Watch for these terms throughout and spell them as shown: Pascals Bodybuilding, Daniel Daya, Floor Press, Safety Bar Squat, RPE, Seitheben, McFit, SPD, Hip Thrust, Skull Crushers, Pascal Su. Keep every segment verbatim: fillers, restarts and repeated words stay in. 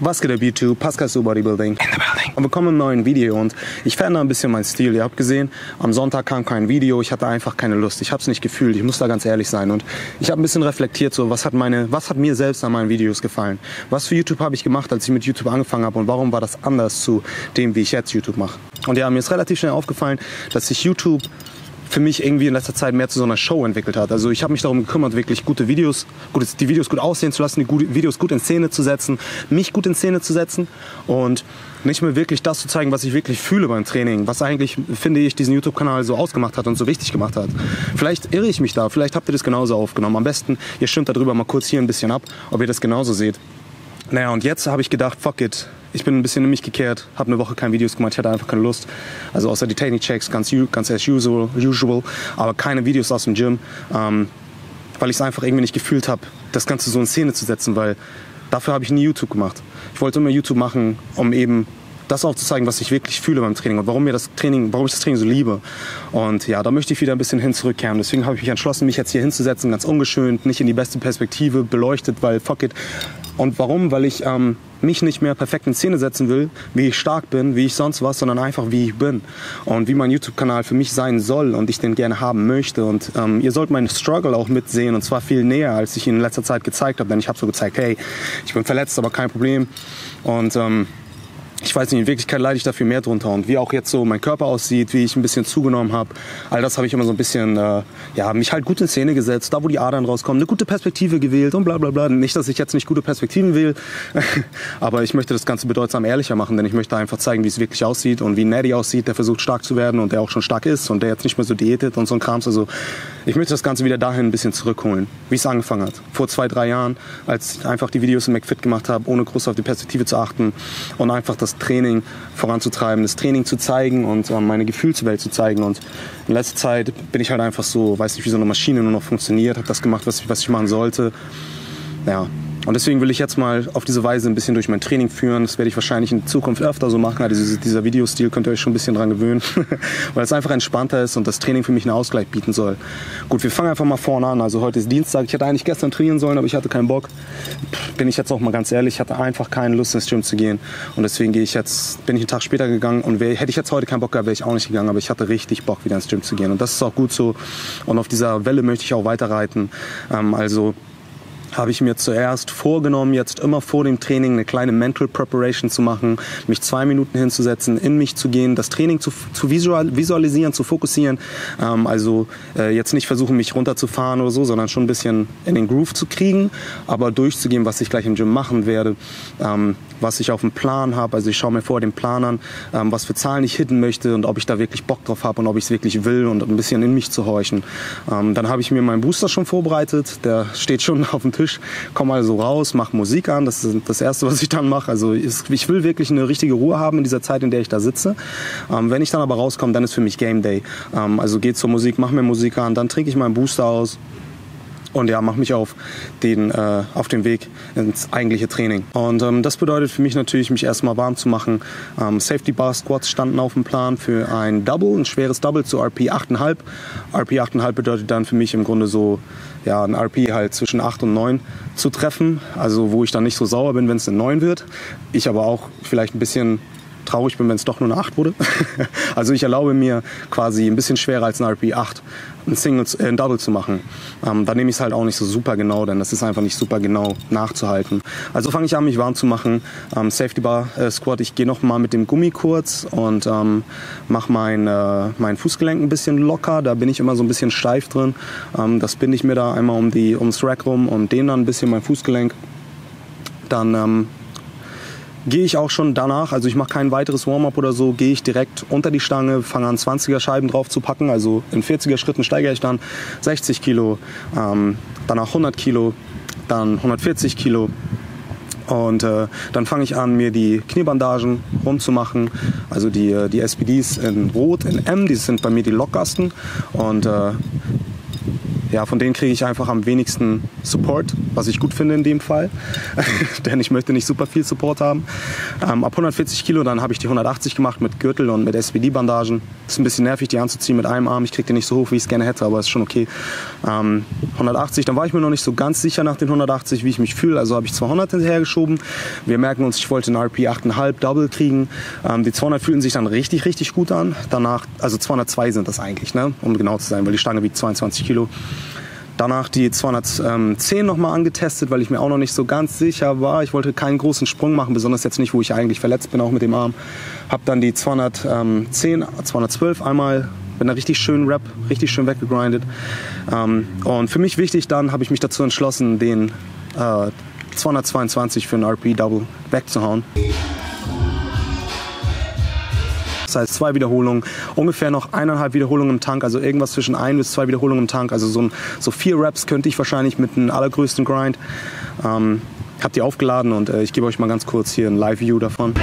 Was geht ab YouTube? Pascals Bodybuilding. In the building. Und willkommen im neuen Video und ich verändere ein bisschen meinen Stil. Ihr habt gesehen, am Sonntag kam kein Video, ich hatte einfach keine Lust. Ich habe es nicht gefühlt, ich muss da ganz ehrlich sein. Und ich habe ein bisschen reflektiert, so was hat, meine, was hat mir selbst an meinen Videos gefallen? Was für YouTube habe ich gemacht, als ich mit YouTube angefangen habe und warum war das anders zu dem, wie ich jetzt YouTube mache? Und ja, mir ist relativ schnell aufgefallen, dass ich YouTube für mich irgendwie in letzter Zeit mehr zu so einer Show entwickelt hat. Also ich habe mich darum gekümmert, wirklich gute Videos, gutes, die Videos gut aussehen zu lassen, die gute Videos gut in Szene zu setzen, mich gut in Szene zu setzen und nicht mehr wirklich das zu zeigen, was ich wirklich fühle beim Training, was eigentlich, finde ich, diesen YouTube-Kanal so ausgemacht hat und so wichtig gemacht hat. Vielleicht irre ich mich da, vielleicht habt ihr das genauso aufgenommen. Am besten, ihr stimmt darüber mal kurz hier ein bisschen ab, ob ihr das genauso seht. Naja, und jetzt habe ich gedacht, fuck it. Ich bin ein bisschen in mich gekehrt, habe eine Woche keine Videos gemacht, ich hatte einfach keine Lust. Also außer die Technik-Checks, ganz, ganz as usual, usual, aber keine Videos aus dem Gym, ähm, weil ich es einfach irgendwie nicht gefühlt habe, das Ganze so in Szene zu setzen, weil dafür habe ich nie YouTube gemacht. Ich wollte immer YouTube machen, um eben das aufzuzeigen, was ich wirklich fühle beim Training und warum, mir das Training, warum ich das Training so liebe. Und ja, da möchte ich wieder ein bisschen hin zurückkehren. Deswegen habe ich mich entschlossen, mich jetzt hier hinzusetzen, ganz ungeschönt, nicht in die beste Perspektive beleuchtet, weil fuck it. Und warum? Weil ich ähm, mich nicht mehr perfekt in Szene setzen will, wie ich stark bin, wie ich sonst was, sondern einfach wie ich bin und wie mein YouTube-Kanal für mich sein soll und ich den gerne haben möchte. Und ähm, ihr sollt meinen Struggle auch mitsehen und zwar viel näher, als ich ihn in letzter Zeit gezeigt habe, denn ich habe so gezeigt, hey, ich bin verletzt, aber kein Problem. Und ähm, ich weiß nicht, in Wirklichkeit leide ich dafür mehr drunter und wie auch jetzt so mein Körper aussieht, wie ich ein bisschen zugenommen habe, all das habe ich immer so ein bisschen, äh, ja, mich halt gut in Szene gesetzt, da wo die Adern rauskommen, eine gute Perspektive gewählt und bla bla bla. Nicht, dass ich jetzt nicht gute Perspektiven wähle, aber ich möchte das Ganze bedeutsam ehrlicher machen, denn ich möchte einfach zeigen, wie es wirklich aussieht und wie Neddy aussieht, der versucht stark zu werden und der auch schon stark ist und der jetzt nicht mehr so diätet und so ein Krams. Also ich möchte das Ganze wieder dahin ein bisschen zurückholen, wie es angefangen hat. Vor zwei, drei Jahren, als ich einfach die Videos im McFit gemacht habe, ohne groß auf die Perspektive zu achten und einfach das Training voranzutreiben, das Training zu zeigen und äh, meine Gefühlswelt zu zeigen. Und in letzter Zeit bin ich halt einfach so, weiß nicht, wie so eine Maschine nur noch funktioniert, habe das gemacht, was, was ich machen sollte. Ja. Und deswegen will ich jetzt mal auf diese Weise ein bisschen durch mein Training führen. Das werde ich wahrscheinlich in Zukunft öfter so machen. Also dieser Videostil könnt ihr euch schon ein bisschen dran gewöhnen, weil es einfach entspannter ist und das Training für mich einen Ausgleich bieten soll. Gut, wir fangen einfach mal vorne an. Also heute ist Dienstag. Ich hätte eigentlich gestern trainieren sollen, aber ich hatte keinen Bock. Bin ich jetzt auch mal ganz ehrlich, ich hatte einfach keine Lust ins Gym zu gehen. Und deswegen gehe ich jetzt, bin ich einen Tag später gegangen und wär, hätte ich jetzt heute keinen Bock gehabt, wäre ich auch nicht gegangen. Aber ich hatte richtig Bock, wieder ins Gym zu gehen. Und das ist auch gut so. Und auf dieser Welle möchte ich auch weiterreiten. Ähm, also... habe ich mir zuerst vorgenommen, jetzt immer vor dem Training eine kleine Mental Preparation zu machen, mich zwei Minuten hinzusetzen, in mich zu gehen, das Training zu, zu visualisieren, zu fokussieren. Ähm, also äh, jetzt nicht versuchen, mich runterzufahren oder so, sondern schon ein bisschen in den Groove zu kriegen, aber durchzugehen, was ich gleich im Gym machen werde, ähm, was ich auf dem Plan habe. Also ich schaue mir vor den Plan an, ähm, was für Zahlen ich hitten möchte und ob ich da wirklich Bock drauf habe und ob ich es wirklich will und ein bisschen in mich zu horchen. Ähm, dann habe ich mir meinen Booster schon vorbereitet, der steht schon auf dem Tisch. Ich komme also raus, mache Musik an, das ist das Erste, was ich dann mache. Also ich will wirklich eine richtige Ruhe haben in dieser Zeit, in der ich da sitze. Ähm, wenn ich dann aber rauskomme, dann ist für mich Game Day. Ähm, also gehe zur Musik, mache mir Musik an, dann trinke ich meinen Booster aus und ja, mache mich auf den, äh, auf den Weg ins eigentliche Training. Und ähm, das bedeutet für mich natürlich, mich erstmal warm zu machen. Ähm, Safety Bar Squats standen auf dem Plan für ein Double, ein schweres Double zu R P acht Komma fünf. R P acht Komma fünf bedeutet dann für mich im Grunde so, ja, ein R P halt zwischen acht und neun zu treffen, also wo ich dann nicht so sauer bin, wenn es eine neun wird. Ich aber auch vielleicht ein bisschen traurig bin, wenn es doch nur eine acht wurde. Also ich erlaube mir quasi ein bisschen schwerer als ein R P acht ein Single, äh, ein Double zu machen. Ähm, da nehme ich es halt auch nicht so super genau, denn das ist einfach nicht super genau nachzuhalten. Also fange ich an, mich warm zu machen. Ähm, Safety Bar äh, Squat, ich gehe nochmal mit dem Gummi kurz und ähm, mache mein, äh, mein Fußgelenk ein bisschen locker. Da bin ich immer so ein bisschen steif drin. Ähm, das binde ich mir da einmal um die, ums Rack rum und dehne dann ein bisschen mein Fußgelenk. Dann ähm, gehe ich auch schon danach, also ich mache kein weiteres Warm-up oder so, gehe ich direkt unter die Stange, fange an zwanziger Scheiben drauf zu packen, also in vierziger Schritten steigere ich dann sechzig Kilo, ähm, danach hundert Kilo, dann hundertvierzig Kilo und äh, dann fange ich an, mir die Kniebandagen rumzumachen, also die, die S P Ds in Rot, in M, die sind bei mir die lockersten und äh, ja, von denen kriege ich einfach am wenigsten Support, was ich gut finde in dem Fall, denn ich möchte nicht super viel Support haben. Ähm, ab hundertvierzig Kilo, dann habe ich die hundertachtzig gemacht mit Gürtel und mit S P D-Bandagen. Ist ein bisschen nervig, die anzuziehen mit einem Arm. Ich kriege die nicht so hoch, wie ich es gerne hätte, aber ist schon okay. Ähm, hundertachtzig, dann war ich mir noch nicht so ganz sicher nach den hundertachtzig, wie ich mich fühle, also habe ich zweihundert hinterhergeschoben. Wir merken uns, ich wollte einen R P acht Komma fünf Double kriegen. Ähm, die zweihundert fühlten sich dann richtig, richtig gut an. Danach, also zweihundertzwei sind das eigentlich, ne? Um genau zu sein, weil die Stange wiegt zweiundzwanzig Kilo. Danach die zweihundertzehn nochmal angetestet, weil ich mir auch noch nicht so ganz sicher war. Ich wollte keinen großen Sprung machen, besonders jetzt nicht, wo ich eigentlich verletzt bin, auch mit dem Arm. Hab dann die zweihundertzehn, zweihundertzwölf einmal mit einer richtig schönen Rap, richtig schön weggegrindet. Und für mich wichtig, dann habe ich mich dazu entschlossen, den zweihundertzweiundzwanzig für einen R P-Double wegzuhauen. Das heißt zwei Wiederholungen, ungefähr noch eineinhalb Wiederholungen im Tank, also irgendwas zwischen ein bis zwei Wiederholungen im Tank. Also so, ein, so vier Reps könnte ich wahrscheinlich mit einem allergrößten Grind. Ähm, hab die aufgeladen und äh, ich gebe euch mal ganz kurz hier ein Live-View davon.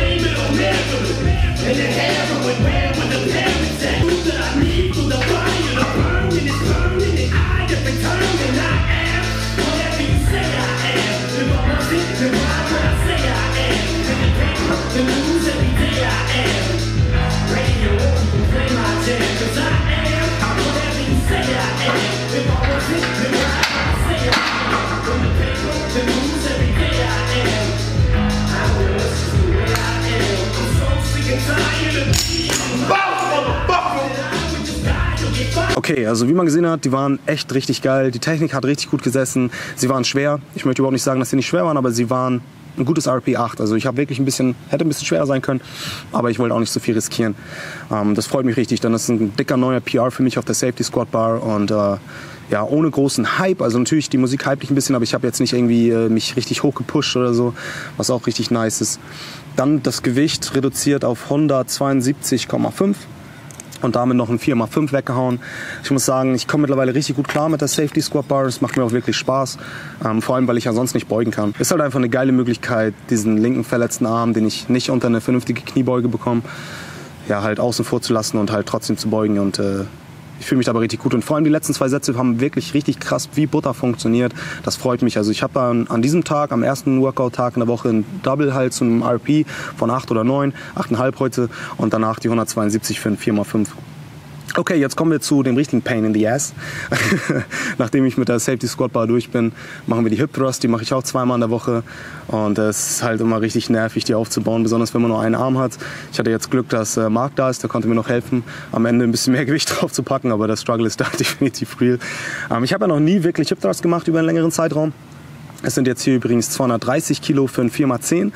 Okay, also wie man gesehen hat, die waren echt richtig geil. Die Technik hat richtig gut gesessen. Sie waren schwer. Ich möchte überhaupt nicht sagen, dass sie nicht schwer waren, aber sie waren ein gutes R P acht. Also ich habe wirklich ein bisschen, hätte ein bisschen schwerer sein können, aber ich wollte auch nicht so viel riskieren. Ähm, das freut mich richtig, denn das ist ein dicker neuer P R für mich auf der Safety Squat Bar und äh, ja, ohne großen Hype. Also natürlich, die Musik hype ich ein bisschen, aber ich habe jetzt nicht irgendwie äh, mich richtig hochgepusht oder so, was auch richtig nice ist. Dann das Gewicht reduziert auf hundertzweiundsiebzig Komma fünf. Und damit noch ein vier mal fünf weggehauen. Ich muss sagen, ich komme mittlerweile richtig gut klar mit der Safety Squat Bar. Es macht mir auch wirklich Spaß. Ähm, vor allem, weil ich ja sonst nicht beugen kann. Ist halt einfach eine geile Möglichkeit, diesen linken verletzten Arm, den ich nicht unter eine vernünftige Kniebeuge bekomme, ja, halt außen vor zu lassen und halt trotzdem zu beugen. Und äh, ich fühle mich dabei richtig gut. Und vor allem die letzten zwei Sätze haben wirklich richtig krass wie Butter funktioniert. Das freut mich. Also ich habe an, an diesem Tag, am ersten Workout-Tag in der Woche, ein Double halt zu einem R P von acht oder neun, acht Komma fünf heute und danach die hundertzweiundsiebzig für ein vier mal fünf. Okay, jetzt kommen wir zu dem richtigen Pain in the Ass. Nachdem ich mit der Safety Squat Bar durch bin, machen wir die Hip Thrust. Die mache ich auch zweimal in der Woche. Und es ist halt immer richtig nervig, die aufzubauen, besonders wenn man nur einen Arm hat. Ich hatte jetzt Glück, dass Marc da ist, der konnte mir noch helfen, am Ende ein bisschen mehr Gewicht drauf zu packen. Aber der Struggle ist da definitiv real. Ich habe ja noch nie wirklich Hip Thrust gemacht über einen längeren Zeitraum. Es sind jetzt hier übrigens zweihundertdreißig Kilo für ein vier mal zehn,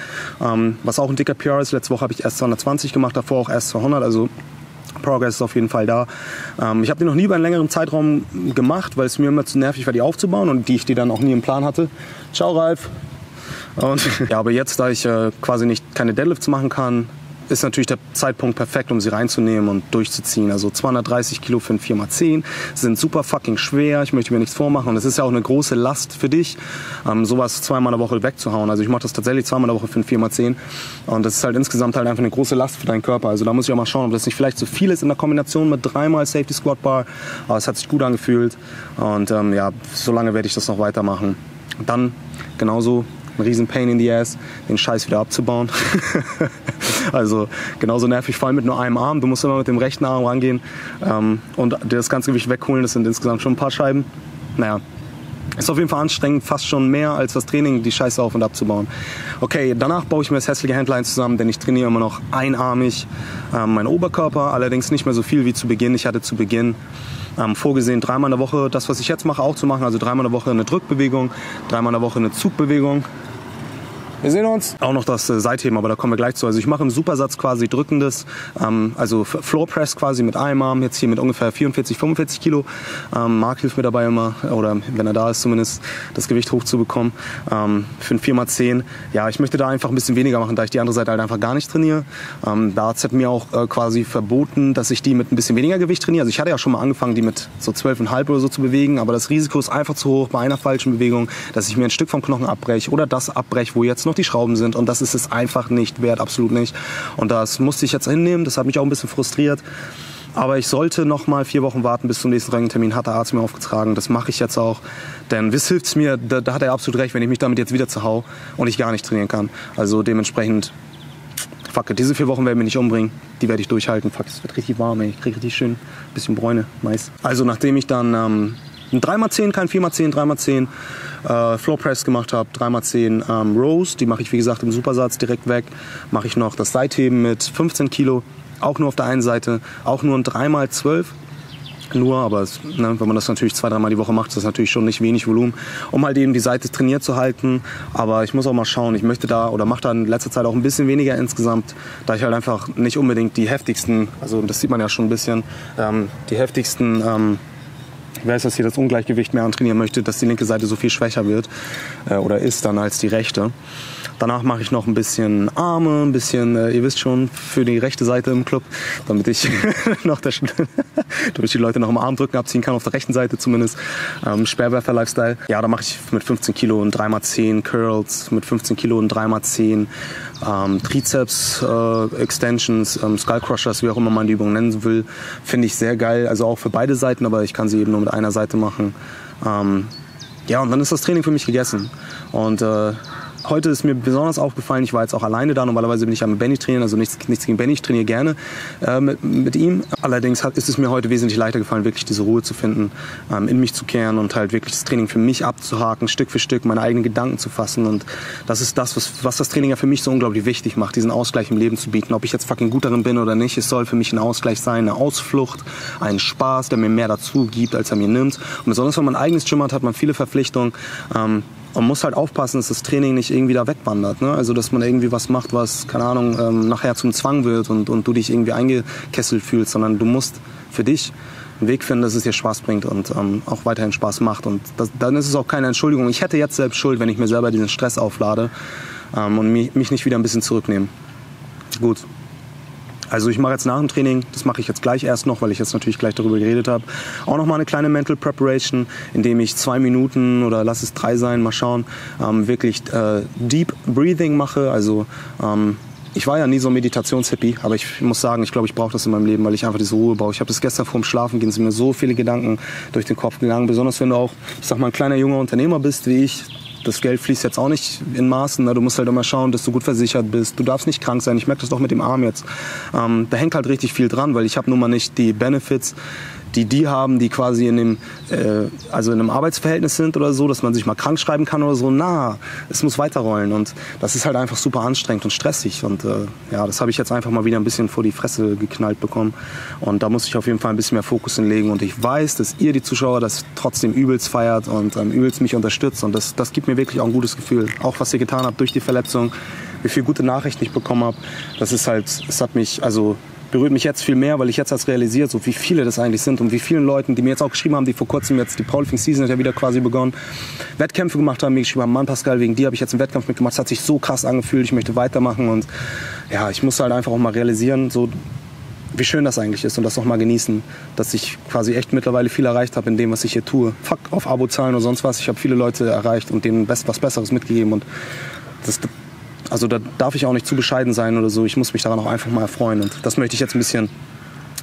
was auch ein dicker P R ist. Letzte Woche habe ich erst zweihundertzwanzig gemacht, davor auch erst zweihundert, also Progress ist auf jeden Fall da. Ähm, ich habe die noch nie über einen längeren Zeitraum gemacht, weil es mir immer zu nervig war, die aufzubauen und die ich die dann auch nie im Plan hatte. Ciao, Ralf! Und, ja, aber jetzt, da ich äh, quasi nicht keine Deadlifts machen kann, ist natürlich der Zeitpunkt perfekt, um sie reinzunehmen und durchzuziehen. Also zweihundertdreißig Kilo für ein vier mal zehn sind super fucking schwer. Ich möchte mir nichts vormachen. Und es ist ja auch eine große Last für dich, ähm, sowas zweimal in der Woche wegzuhauen. Also ich mache das tatsächlich zweimal in der Woche für ein vier mal zehn. Und das ist halt insgesamt halt einfach eine große Last für deinen Körper. Also da muss ich auch mal schauen, ob das nicht vielleicht zu viel ist in der Kombination mit dreimal Safety Squat Bar. Aber es hat sich gut angefühlt. Und ähm, ja, solange werde ich das noch weitermachen. Und dann genauso ein riesen Pain in the Ass, den Scheiß wieder abzubauen. Also genauso nervig, vor allem mit nur einem Arm. Du musst immer mit dem rechten Arm rangehen ähm, und das ganze Gewicht wegholen. Das sind insgesamt schon ein paar Scheiben. Naja, ist auf jeden Fall anstrengend, fast schon mehr als das Training, die Scheiße auf und abzubauen. Okay, danach baue ich mir das hässliche Handline zusammen, denn ich trainiere immer noch einarmig ähm, meinen Oberkörper, allerdings nicht mehr so viel wie zu Beginn. Ich hatte zu Beginn Ähm, vorgesehen, dreimal in der Woche das, was ich jetzt mache, auch zu machen. Also dreimal in der Woche eine Drückbewegung, dreimal in der Woche eine Zugbewegung. Wir sehen uns. Auch noch das äh, Seitheben, aber da kommen wir gleich zu. Also ich mache im Supersatz quasi drückendes, ähm, also Floor Press quasi mit einem Arm, jetzt hier mit ungefähr vierundvierzig, fünfundvierzig Kilo. Ähm, Marc hilft mir dabei immer, oder wenn er da ist zumindest, das Gewicht hochzubekommen. Ähm, für ein vier mal zehn. Ja, ich möchte da einfach ein bisschen weniger machen, da ich die andere Seite halt einfach gar nicht trainiere. Ähm, der Arzt hat mir auch äh, quasi verboten, dass ich die mit ein bisschen weniger Gewicht trainiere. Also ich hatte ja schon mal angefangen, die mit so zwölf Komma fünf oder so zu bewegen, aber das Risiko ist einfach zu hoch bei einer falschen Bewegung, dass ich mir ein Stück vom Knochen abbreche oder das abbreche, wo jetzt noch die Schrauben sind, und das ist es einfach nicht wert, absolut nicht. Und das musste ich jetzt hinnehmen, das hat mich auch ein bisschen frustriert. Aber ich sollte noch mal vier Wochen warten bis zum nächsten Röntgentermin, hat der Arzt mir aufgetragen. Das mache ich jetzt auch, denn was hilft es mir? Da, da hat er absolut recht, wenn ich mich damit jetzt wieder zerhau und ich gar nicht trainieren kann. Also dementsprechend, fuck it, diese vier Wochen werden mich nicht umbringen, die werde ich durchhalten. Fuck, es wird richtig warm, ey. Ich kriege richtig schön ein bisschen Bräune, nice. Also nachdem ich dann ähm, ein drei mal zehn, kein vier mal zehn, drei mal zehn äh, Floor Press gemacht habe, drei mal zehn ähm, Rows, die mache ich wie gesagt im Supersatz direkt weg, mache ich noch das Seitheben mit fünfzehn Kilo, auch nur auf der einen Seite, auch nur ein drei mal zwölf, nur, aber es, ne, wenn man das natürlich zwei, dreimal die Woche macht, ist das natürlich schon nicht wenig Volumen, um halt eben die Seite trainiert zu halten, aber ich muss auch mal schauen, ich möchte da oder mache da in letzter Zeit auch ein bisschen weniger insgesamt, da ich halt einfach nicht unbedingt die heftigsten, also das sieht man ja schon ein bisschen, ähm, die heftigsten, ähm, ich weiß, dass hier das Ungleichgewicht mehr antrainieren möchte, dass die linke Seite so viel schwächer wird äh, oder ist dann als die rechte. Danach mache ich noch ein bisschen Arme, ein bisschen, äh, ihr wisst schon, für die rechte Seite im Club, damit ich noch der, damit ich die Leute noch im Arm drücken abziehen kann, auf der rechten Seite zumindest. Ähm, Sperrwerfer-Lifestyle. Ja, da mache ich mit fünfzehn Kilo und drei mal zehn Curls, mit fünfzehn Kilo und drei mal zehn ähm, Trizeps, äh, Extensions, ähm, Skull Crushers, wie auch immer man die Übung nennen will. Finde ich sehr geil, also auch für beide Seiten, aber ich kann sie eben nur mit einer Seite machen. Ähm, ja, und dann ist das Training für mich gegessen. Und äh, heute ist mir besonders aufgefallen, ich war jetzt auch alleine da, normalerweise bin ich ja mit Benny trainieren, also nichts, nichts gegen Benny, ich trainiere gerne äh, mit, mit ihm. Allerdings hat, ist es mir heute wesentlich leichter gefallen, wirklich diese Ruhe zu finden, ähm, in mich zu kehren und halt wirklich das Training für mich abzuhaken, Stück für Stück meine eigenen Gedanken zu fassen. Und das ist das, was, was das Training ja für mich so unglaublich wichtig macht, diesen Ausgleich im Leben zu bieten. Ob ich jetzt fucking gut darin bin oder nicht, es soll für mich ein Ausgleich sein, eine Ausflucht, ein Spaß, der mir mehr dazu gibt, als er mir nimmt. Und besonders, wenn man ein eigenes Gym hat, hat man viele Verpflichtungen. Ähm, Man muss halt aufpassen, dass das Training nicht irgendwie da wegwandert, ne? Also dass man irgendwie was macht, was, keine Ahnung, ähm, nachher zum Zwang wird und, und du dich irgendwie eingekesselt fühlst, sondern du musst für dich einen Weg finden, dass es dir Spaß bringt und ähm, auch weiterhin Spaß macht. Und das, dann ist es auch keine Entschuldigung. Ich hätte jetzt selbst Schuld, wenn ich mir selber diesen Stress auflade ähm, und mich, mich nicht wieder ein bisschen zurücknehme. Gut. Also ich mache jetzt nach dem Training, das mache ich jetzt gleich erst noch, weil ich jetzt natürlich gleich darüber geredet habe, auch nochmal eine kleine Mental Preparation, indem ich zwei Minuten oder lass es drei sein, mal schauen, ähm, wirklich äh, Deep Breathing mache. Also ähm, ich war ja nie so ein Meditationshippie, aber ich muss sagen, ich glaube, ich brauche das in meinem Leben, weil ich einfach diese Ruhe brauche. Ich habe das gestern vorm Schlafen gehen, sind mir so viele Gedanken durch den Kopf gegangen, besonders wenn du auch, ich sag mal, ein kleiner junger Unternehmer bist wie ich. Das Geld fließt jetzt auch nicht in Maßen. Ne? Du musst halt immer schauen, dass du gut versichert bist. Du darfst nicht krank sein. Ich merke das doch mit dem Arm jetzt. Ähm, da hängt halt richtig viel dran, weil ich habe nun mal nicht die Benefits, die die haben, die quasi in dem, äh, also in einem Arbeitsverhältnis sind oder so, dass man sich mal krank schreiben kann oder so. Na, es muss weiterrollen. Und das ist halt einfach super anstrengend und stressig. Und äh, ja, das habe ich jetzt einfach mal wieder ein bisschen vor die Fresse geknallt bekommen. Und da muss ich auf jeden Fall ein bisschen mehr Fokus hinlegen. Und ich weiß, dass ihr, die Zuschauer, das trotzdem übelst feiert und ähm, übelst mich unterstützt. Und das, das gibt mir wirklich auch ein gutes Gefühl. Auch was ihr getan habt durch die Verletzung, wie viel gute Nachrichten ich bekommen habe. Das ist halt, es hat mich, also berührt mich jetzt viel mehr, weil ich jetzt erst realisiert, so wie viele das eigentlich sind und wie vielen Leuten, die mir jetzt auch geschrieben haben, die vor kurzem jetzt, die Powerlifting-Season hat ja wieder quasi begonnen, Wettkämpfe gemacht haben, mir geschrieben haben, Mann Pascal, wegen dir habe ich jetzt einen Wettkampf mitgemacht, es hat sich so krass angefühlt, ich möchte weitermachen und ja, ich muss halt einfach auch mal realisieren, so wie schön das eigentlich ist und das auch mal genießen, dass ich quasi echt mittlerweile viel erreicht habe in dem, was ich hier tue. Fuck auf Abozahlen oder sonst was, ich habe viele Leute erreicht und denen was Besseres mitgegeben und das Also da darf ich auch nicht zu bescheiden sein oder so. Ich muss mich daran auch einfach mal erfreuen. Und das möchte ich jetzt ein bisschen,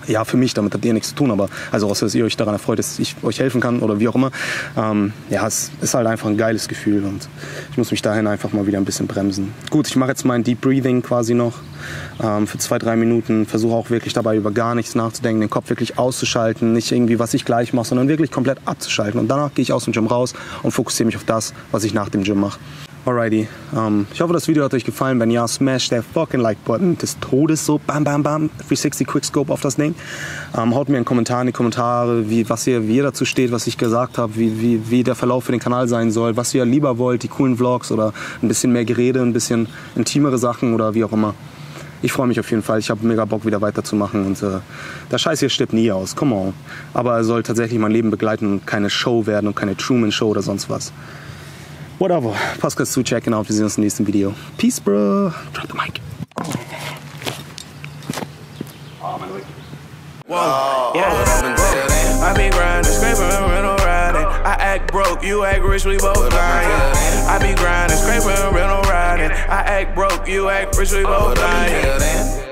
ja für mich, damit habt ihr nichts zu tun, aber also außer, dass ihr euch daran erfreut, dass ich euch helfen kann oder wie auch immer. Ähm, ja, es ist halt einfach ein geiles Gefühl und ich muss mich dahin einfach mal wieder ein bisschen bremsen. Gut, ich mache jetzt mein Deep Breathing quasi noch ähm, für zwei, drei Minuten. Versuche auch wirklich dabei über gar nichts nachzudenken, den Kopf wirklich auszuschalten, nicht irgendwie, was ich gleich mache, sondern wirklich komplett abzuschalten. Und danach gehe ich aus dem Gym raus und fokussiere mich auf das, was ich nach dem Gym mache. Alrighty, um, ich hoffe, das Video hat euch gefallen. Wenn ja, smash der fucking Like-Button des Todes, so bam, bam, bam, dreihundertsechzig Quickscope auf das Ding. Um, haut mir einen Kommentar in die Kommentare, wie, was ihr, wie ihr dazu steht, was ich gesagt habe, wie, wie, wie der Verlauf für den Kanal sein soll, was ihr lieber wollt, die coolen Vlogs oder ein bisschen mehr Gerede, ein bisschen intimere Sachen oder wie auch immer. Ich freue mich auf jeden Fall, ich habe mega Bock wieder weiterzumachen und äh, der Scheiß hier stirbt nie aus, come on. Aber er soll tatsächlich mein Leben begleiten und keine Show werden und keine Truman-Show oder sonst was. Whatever. Pascals zu checken auf. Wir sehen uns im nächsten Video. Peace, bro. Drop the mic. Oh, mein Rücken. Wow. Yeah. I be grinding, scraping, rental riding. I act broke, you act rich, we both lying. I be grinding, scraping, rental riding. I act broke, you act rich, we both lying.